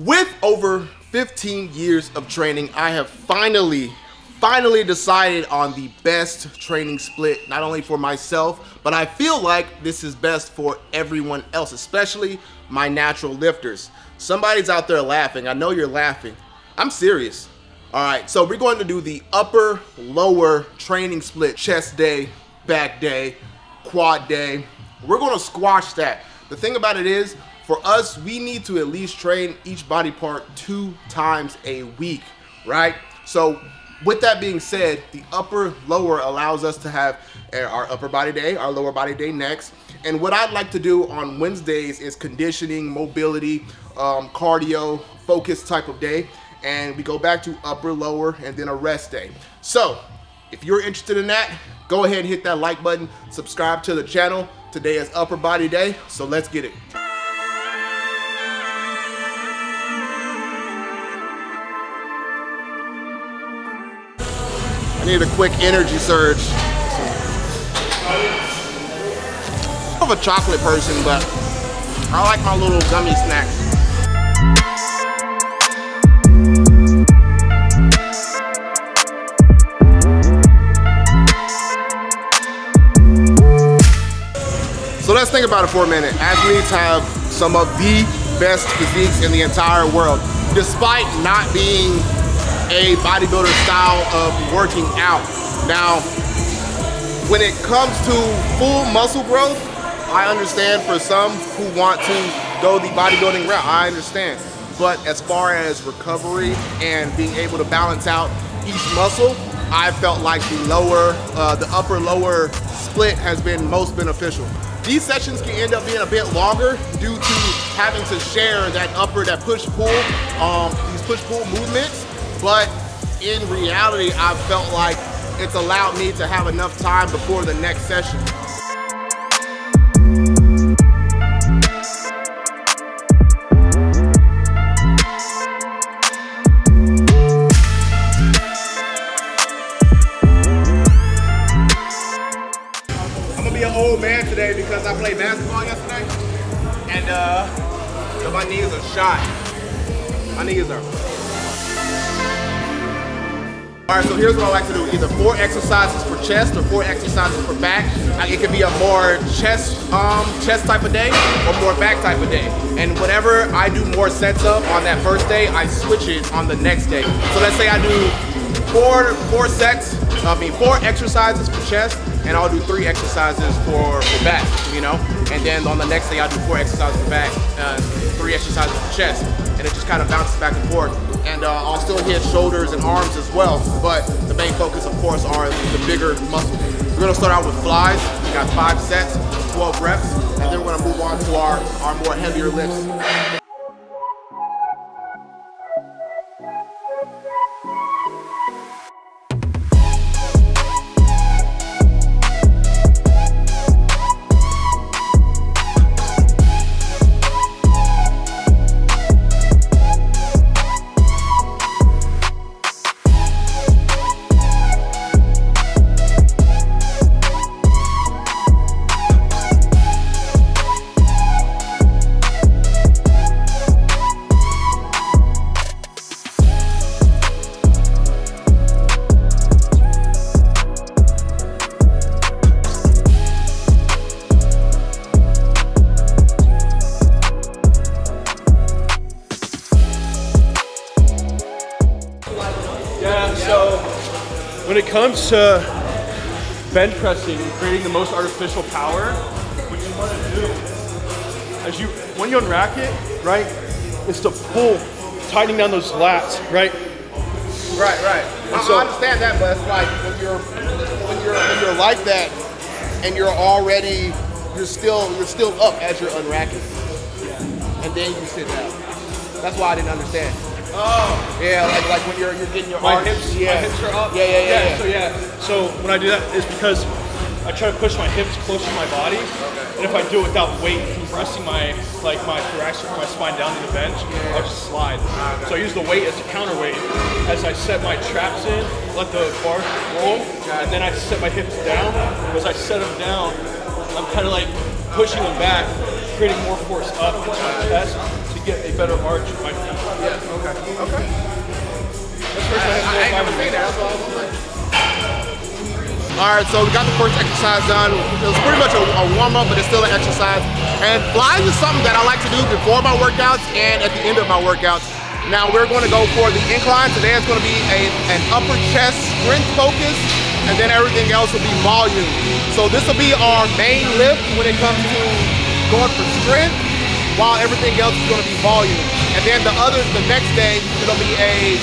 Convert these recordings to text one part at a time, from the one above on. With over 15 years of training, I have finally decided on the best training split, not only for myself, but I feel like this is best for everyone else, especially my natural lifters. Somebody's out there laughing. I know you're laughing. I'm serious. All right, so we're going to do the upper lower training split. Chest day, back day, quad day. We're going to squash that. The thing about it is, for us, we need to at least train each body part 2 times a week, right? So with that being said, the upper lower allows us to have our upper body day, our lower body day next. And what I'd like to do on Wednesdays is conditioning, mobility, cardio, focus type of day. And we go back to upper lower and then a rest day. So if you're interested in that, go ahead and hit that like button, subscribe to the channel. Today is upper body day, so let's get it. I need a quick energy surge. I'm a chocolate person, but I like my little gummy snacks. So let's think about it for a minute. Athletes have some of the best physiques in the entire world, despite not being a bodybuilder style of working out. Now, when it comes to full muscle growth, I understand for some who want to go the bodybuilding route, I understand. But as far as recovery and being able to balance out each muscle, I felt like the upper lower split has been most beneficial. These sessions can end up being a bit longer due to having to share that push-pull, these push-pull movements. But in reality, I felt like it's allowed me to have enough time before the next session. I'm gonna be an old man today because I played basketball yesterday, and my knees are shot. My knees are. All right, so here's what I like to do. Either 4 exercises for chest or 4 exercises for back. It could be a more chest type of day or more back type of day. And whatever I do more sets of on that first day, I switch it on the next day. So let's say I do four exercises for chest, and I'll do 3 exercises for back, you know? And then on the next day, I'll do 4 exercises for back, 3 exercises for chest. And it just kind of bounces back and forth. And I'll still hit shoulders and arms as well, but the main focus, of course, are the bigger muscles. We're gonna start out with flies. We got 5 sets, 12 reps, and then we're gonna move on to our more heavier lifts. When it comes to bench pressing, creating the most artificial power, what you want to do is when you unrack it, right, is to pull, tightening down those lats, right? Right. I understand that, but it's like when you're like that, and you're still up as you're unracking, and then you sit down. That's why I didn't understand. Oh. Yeah, like when you're getting your hips. Yeah. My hips are up. Yeah. So when I do that, it's because I try to push my hips closer to my body, and if I do it without weight compressing my thoracic, my spine down to the bench, I'll just slide. So I use the weight as a counterweight as I set my traps in, let the bars roll, and then I set my hips down. As I set them down, I'm kind of like pushing them back, creating more force up into my chest to get a better arch in my feet. Okay. Okay. I ain't never seen that. All right, so we got the first exercise done. It was pretty much a warm-up, but it's still an exercise. And flies is something that I like to do before my workouts and at the end of my workouts. Now we're going to go for the incline. Today it's going to be an upper chest strength focus, and then everything else will be volume. So this will be our main lift when it comes to going for strength, while everything else is going to be volume. And then the next day, it'll be a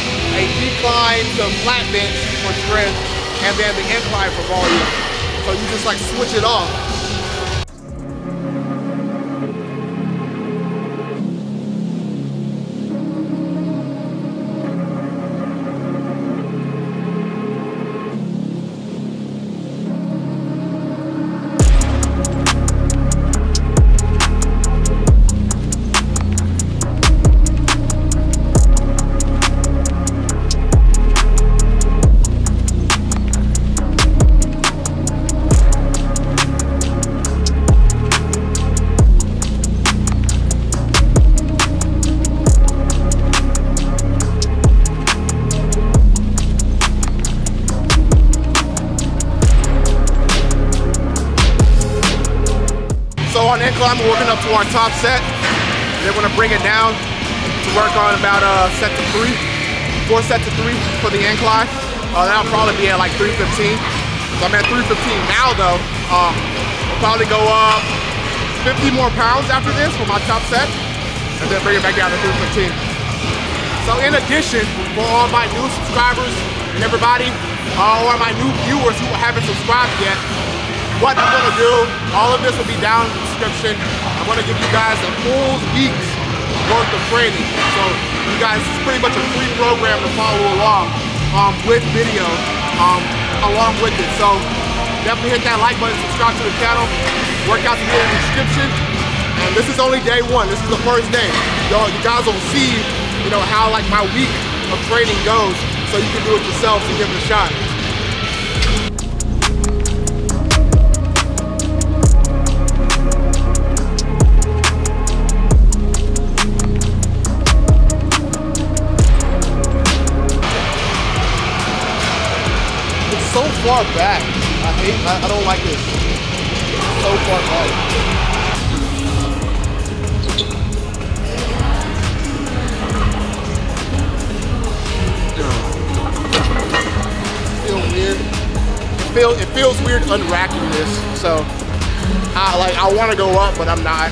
decline to flat bench for strength, and then the incline for volume. So you just like switch it off. On incline, we're working up to our top set. Then we're gonna bring it down to work on about a set to three, four set to three for the incline. That'll probably be at like 315. So I'm at 315 now though. We'll probably go up 50 more pounds after this for my top set, and then bring it back down to 315. So in addition, for all my new subscribers and everybody, or my new viewers who haven't subscribed yet, what I'm gonna do, all of this will be down in the description. I'm gonna give you guys a full week's worth of training. So you guys, it's pretty much a free program to follow along with video along with it. So definitely hit that like button, subscribe to the channel. Workouts are in the description. And this is only day one, this is the first day. You guys will see, you know, how like my week of training goes, so you can do it yourself and give it a shot. So far back. I don't like this. So far back. Feel weird. It feels weird unracking this. So I want to go up, but I'm not.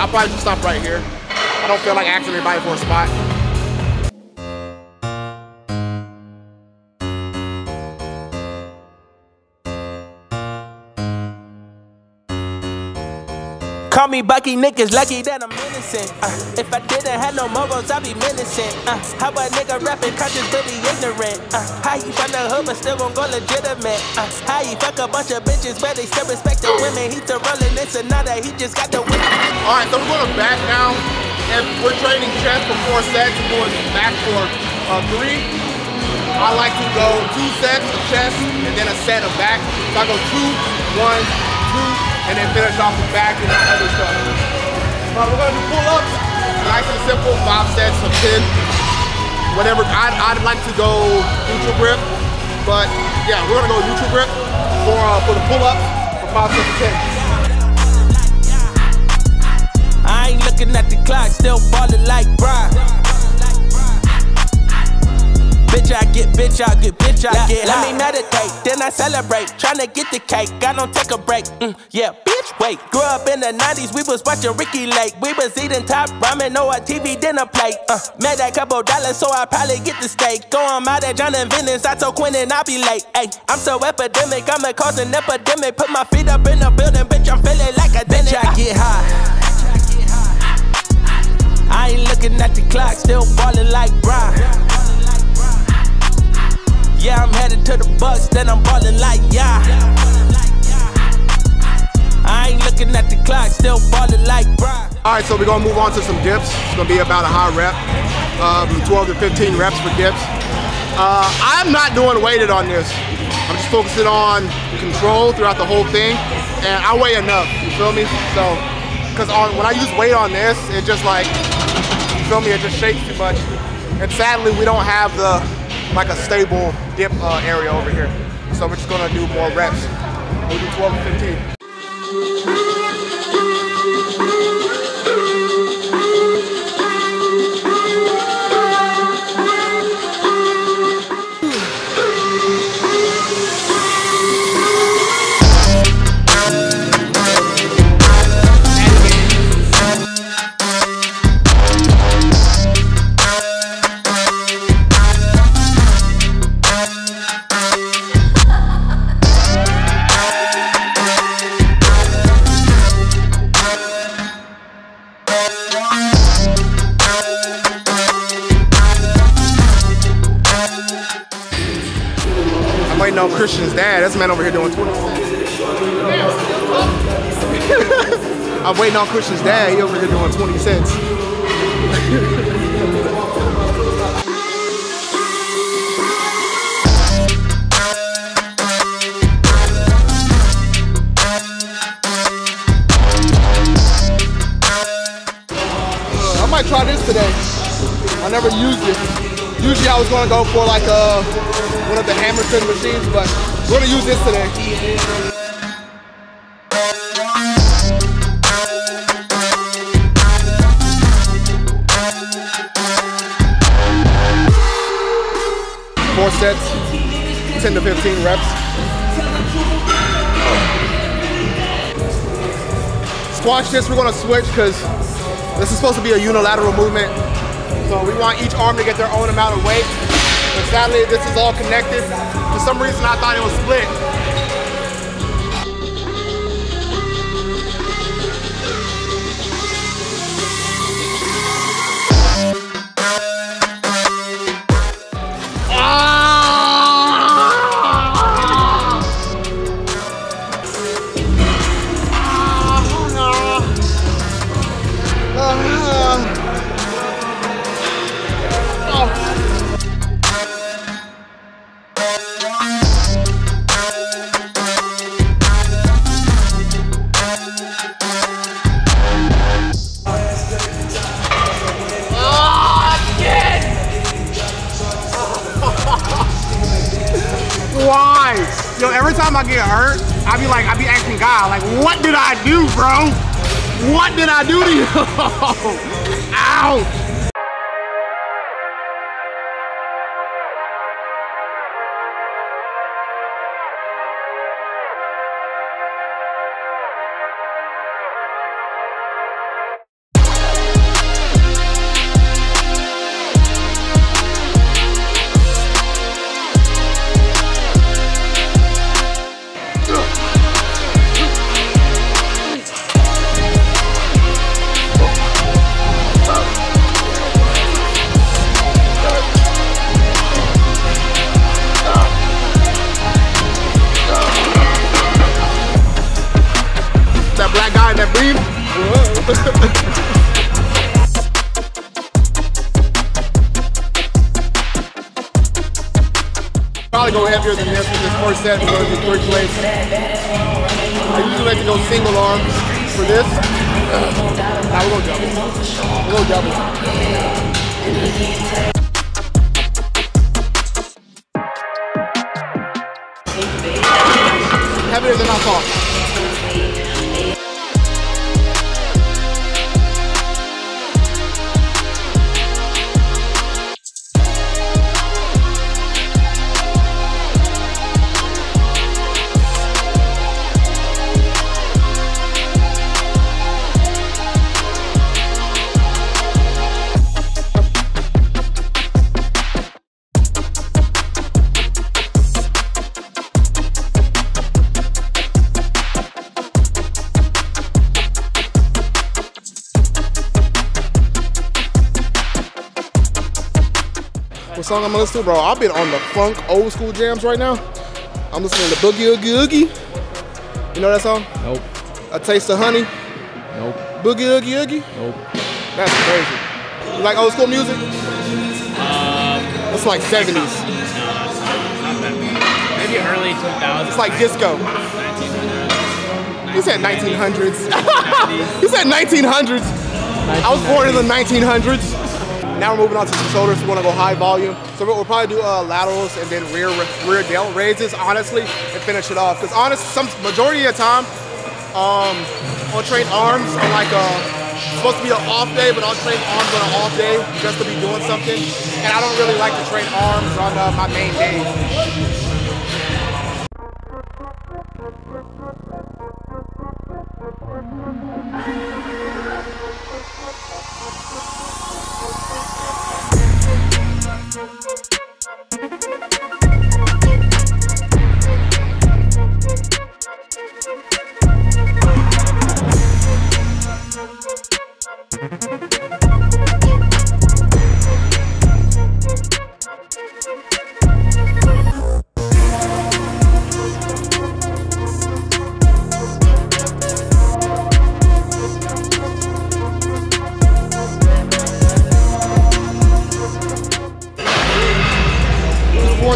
I'll probably just stop right here. I don't feel like asking anybody for a spot. Call me Bucky, niggas lucky that I'm innocent. If I didn't have no morals, I'd be menacing. How a nigga rapping conscious but be ignorant? How you from the hood but still won't go legitimate? How you fuck a bunch of bitches but they still respect the women? He's the rolling, it's another, he just got the win. Alright, so we're going to back now. And we're training chest for 4 sets. We're going back for 3. I like to go 2 sets of chest and then a set of back. So I go 2, 1, 2. And then finish off the back and all other stuff. But we're gonna do pull-ups, nice and simple, 5 sets of 10. Whatever, I'd like to go neutral grip, but yeah, we're gonna go neutral grip for the pull-ups for 5 sets of 10. I ain't looking at the clock, still ballin' like Bri. Bitch, I get. Let me meditate, then I celebrate. Tryna get the cake, I don't take a break. Yeah, bitch, wait. Grew up in the 90s, we was watching Ricky Lake. We was eating top ramen, no a TV dinner plate. Made that couple dollars, so I probably get the steak. Going out at John and Venice, I told Quentin I'll be late. Ayy, I'm so epidemic, I'ma cause an epidemic. Put my feet up in the building, bitch, I'm feeling like a dinner. Bitch, I get high. I ain't looking at the clock, still ballin' like Bri. Yeah, I'm headed to the Bucks, then I'm ballin' like yeah. I ain't looking at the clock, still ballin' like bruh. Alright, so we're gonna move on to some dips. It's gonna be about a high rep, from 12 to 15 reps for dips. I'm not doing weighted on this. I'm just focusing on control throughout the whole thing, and I weigh enough, you feel me? So, because when I use weight on this, it just like, feel me? It just shakes too much. And sadly, we don't have the like a stable dip area over here. So we're just gonna do more reps. We'll do 12 and 15. Waiting on Christian's dad. That's the man over here doing 20. I'm waiting on Christian's dad. He over here doing 20 sets. I might try this today. I never used it. Usually I was gonna go for like a one of the Hammerson machines, but we're gonna use this today. Four sets, 10 to 15 reps. Squash this, we're gonna switch because this is supposed to be a unilateral movement. So we want each arm to get their own amount of weight. But sadly, this is all connected. For some reason, I thought it was split. Why? Yo, every time I get hurt, I be asking God, like, what did I do, bro? What did I do to you? Ow! Probably go heavier than this for this first set. We're going to do three plates. I usually like to go single arm for this. Now we're going double. We're going double. Heavier than I thought. What song I'm listening to, bro? I've been on the funk old school jams right now. I'm listening to Boogie Oogie Oogie. You know that song? Nope. A Taste of Honey? Nope. Boogie Oogie Oogie? Nope. That's crazy. You like old school music? It's like 70s. No, it's not that bad. Maybe early 2000s. It's like disco. You said 1900s. You said 1900s. I was born in the 1900s. Now we're moving on to some shoulders. We want to go high volume. So we'll probably do laterals and then rear delt raises, honestly, and finish it off. Because honestly, majority of the time, I'll train arms on like supposed to be an off day, but I'll train arms on an off day just to be doing something. And I don't really like to train arms on my main days.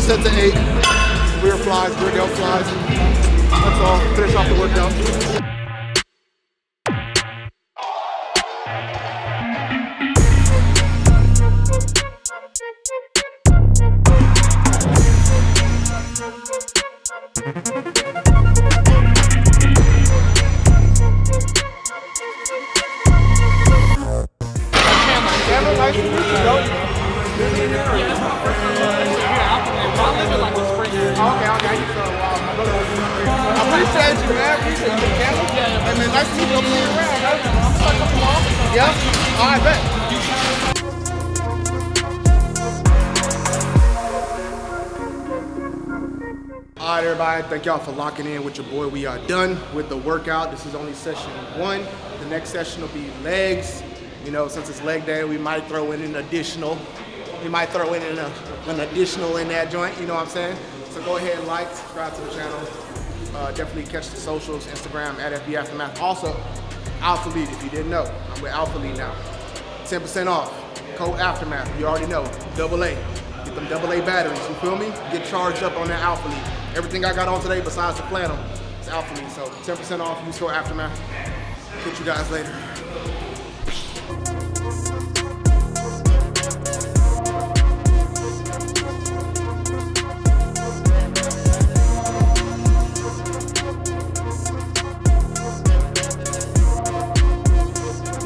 Set to 8, rear flies, rear delt flies. That's all. Finish off the workout. Appreciate you, man. Appreciate you, Cameron. Hey, man, nice to meet you. Yeah? All right, bet. All right, everybody. Thank y'all for locking in with your boy. We are done with the workout. This is only session 1. The next session will be legs. You know, since it's leg day, we might throw in an additional. We might throw in an additional in that joint. You know what I'm saying? So go ahead and like, subscribe to the channel. Definitely catch the socials, Instagram at FBAftermath. Also, Alphalete, if you didn't know, I'm with Alphalete now. 10% off, code Aftermath, you already know, AA. Get them AA batteries, you feel me? Get charged up on that Alphalete. Everything I got on today besides the flannel is Alphalete, so 10% off, use code Aftermath. Catch you guys later.